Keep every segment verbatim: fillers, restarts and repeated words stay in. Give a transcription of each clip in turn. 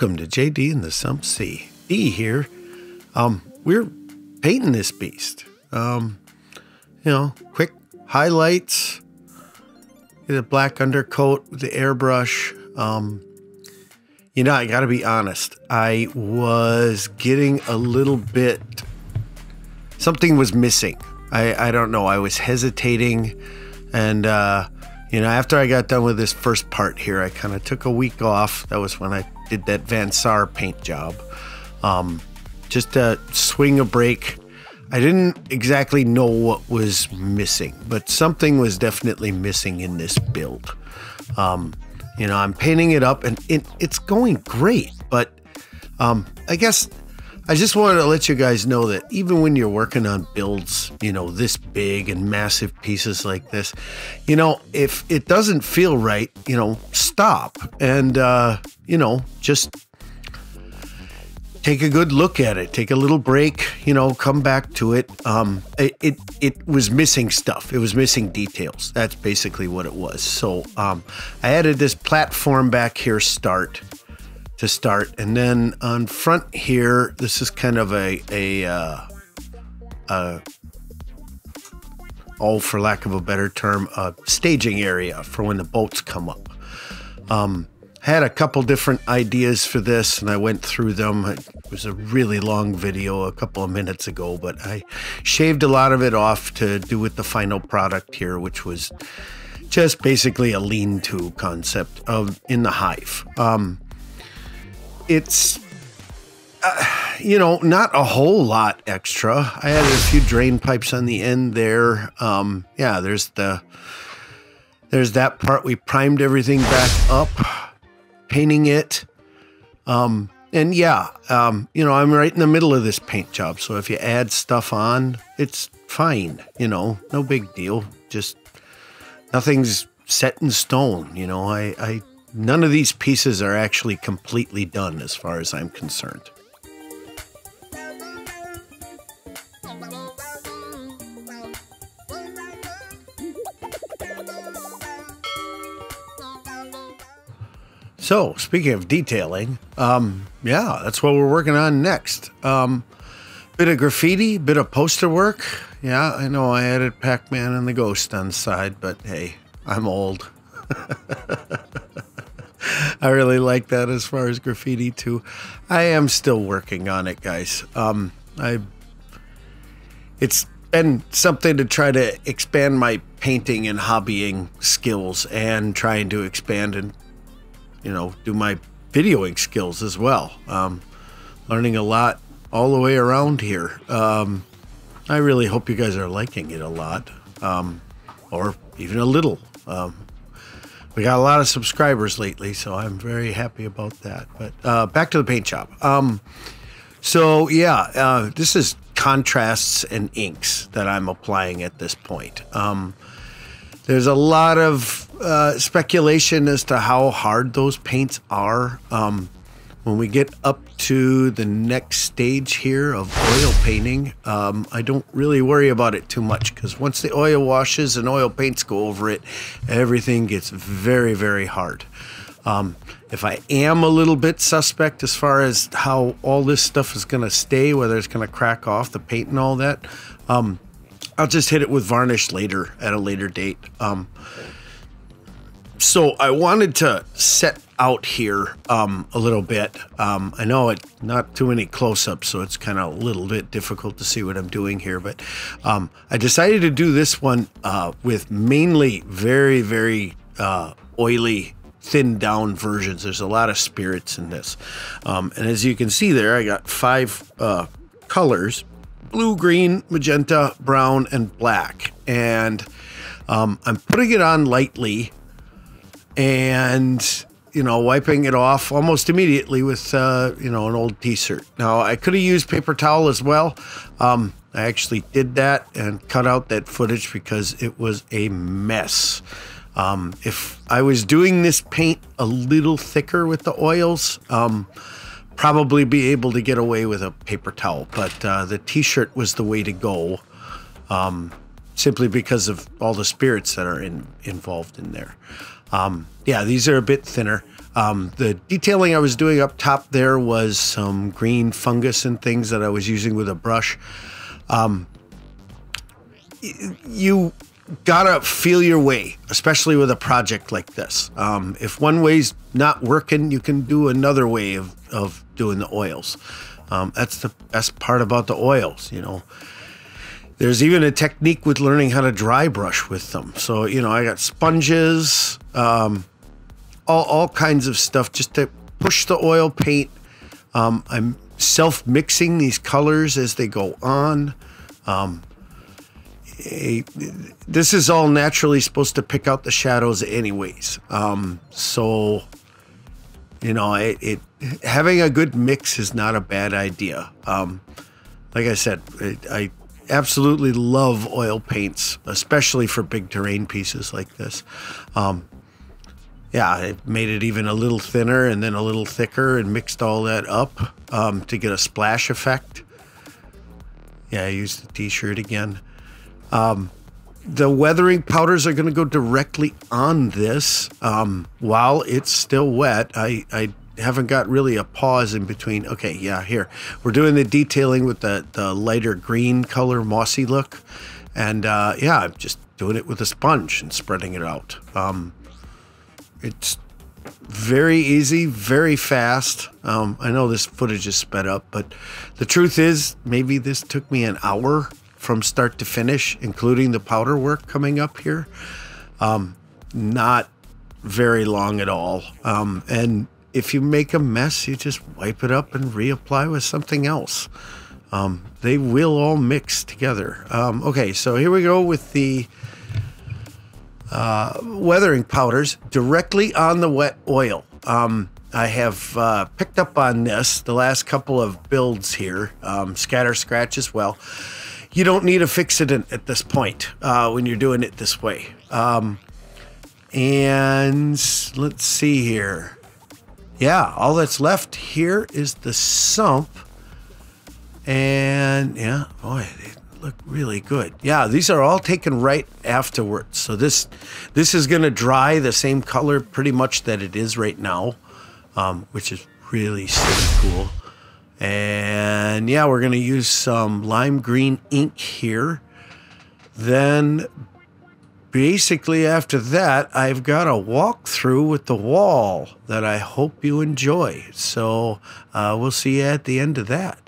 Welcome to J D and the Sump Sea. D here. Um, we're painting this beast. Um, you know, quick highlights. Get a black undercoat with the airbrush. Um, you know, I gotta be honest. I was getting a little bit... Something was missing. I, I don't know. I was hesitating. And, uh, you know, after I got done with this first part here, I kind of took a week off. That was when I... did that Vansar paint job, um, just to swing a break. I didn't exactly know what was missing, but something was definitely missing in this build. Um, you know, I'm painting it up, and it, it's going great, but um, I guess I just wanted to let you guys know that even when you're working on builds, you know, this big and massive pieces like this, you know, if it doesn't feel right, you know, stop and, uh, you know, just take a good look at it. Take a little break, you know, come back to it. Um, it, it, it was missing stuff. It was missing details. That's basically what it was. So um, I added this platform back here, start. To start, and then on front here, this is kind of a a uh, uh, oh, for lack of a better term, a staging area for when the boats come up. Um, had a couple different ideas for this, and I went through them. It was a really long video a couple of minutes ago, but I shaved a lot of it off to do with the final product here, which was just basically a lean-to concept of in the hive. Um, It's, uh, you know, not a whole lot extra. I added a few drain pipes on the end there. Um, yeah, there's the, there's that part. We primed everything back up, painting it. Um, and yeah, um, you know, I'm right in the middle of this paint job. So if you add stuff on, it's fine, you know, no big deal. Just nothing's set in stone. You know, I, I, None of these pieces are actually completely done as far as I'm concerned. So, speaking of detailing, um, yeah, that's what we're working on next. Um, bit of graffiti, bit of poster work. Yeah, I know I added Pac-Man and the Ghost on the side, but hey, I'm old. I really like that as far as graffiti too. I am still working on it, guys. Um, I it's been something to try to expand my painting and hobbying skills, and trying to expand and you know do my videoing skills as well. Um, learning a lot all the way around here. Um, I really hope you guys are liking it a lot, um, or even a little. Um, We got a lot of subscribers lately, so I'm very happy about that. But uh, back to the paint job. Um, so, yeah, uh, this is contrasts and inks that I'm applying at this point. Um, there's a lot of uh, speculation as to how hard those paints are. Um, when we get up to the next stage here of oil painting, um, I don't really worry about it too much, because once the oil washes and oil paints go over it, everything gets very, very hard. Um, if I am a little bit suspect as far as how all this stuff is going to stay, whether it's going to crack off the paint and all that, um, I'll just hit it with varnish later at a later date. Um, so I wanted to set out here um, a little bit. Um, I know it's not too many close-ups, so it's kind of a little bit difficult to see what I'm doing here, but um, I decided to do this one uh, with mainly very, very uh, oily, thinned down versions. There's a lot of spirits in this. Um, and as you can see there, I got five uh, colors, blue, green, magenta, brown, and black. And um, I'm putting it on lightly and you know, wiping it off almost immediately with, uh, you know, an old t-shirt. Now, I could have used paper towel as well. Um, I actually did that and cut out that footage because it was a mess. Um, if I was doing this paint a little thicker with the oils, um, probably be able to get away with a paper towel. But uh, the t-shirt was the way to go, um, simply because of all the spirits that are in, involved in there. Um, yeah, these are a bit thinner. Um, the detailing I was doing up top there was some green fungus and things that I was using with a brush. Um, you gotta feel your way, especially with a project like this. Um, if one way's not working, you can do another way of, of doing the oils. Um, that's the best part about the oils, you know. There's even a technique with learning how to dry brush with them. So, you know, I got sponges, um, all, all kinds of stuff just to push the oil paint. Um, I'm self-mixing these colors as they go on. Um, a, this is all naturally supposed to pick out the shadows anyways. Um, so, you know, it, it having a good mix is not a bad idea. Um, like I said, it, I... absolutely love oil paints, especially for big terrain pieces like this. Um, yeah, it made it even a little thinner and then a little thicker and mixed all that up um, to get a splash effect. Yeah, I used the t-shirt again. Um, the weathering powders are going to go directly on this um, while it's still wet. I, I haven't got really a pause in between. Okay, yeah, here we're doing the detailing with the, the lighter green color, mossy look, and uh, yeah, I'm just doing it with a sponge and spreading it out. Um, it's very easy, very fast. Um, I know this footage is sped up, but the truth is maybe this took me an hour from start to finish, including the powder work coming up here. Um, not very long at all. Um, and if you make a mess, you just wipe it up and reapply with something else. Um, they will all mix together. Um, okay, so here we go with the uh, weathering powders directly on the wet oil. Um, I have uh, picked up on this the last couple of builds here, um, scatter scratch as well. You don't need a fixative at this point uh, when you're doing it this way. Um, and let's see here. Yeah, all that's left here is the sump, and yeah, boy, they look really good. Yeah, these are all taken right afterwards. So this this is gonna dry the same color pretty much that it is right now, um, which is really super cool. And yeah, we're gonna use some lime green ink here. Then basically after that, I've got a walkthrough with the wall that I hope you enjoy. So uh, we'll see you at the end of that.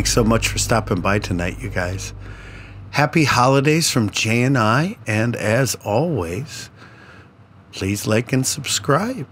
Thanks so much for stopping by tonight, you guys. Happy holidays from Jay and I. And as always, please like and subscribe.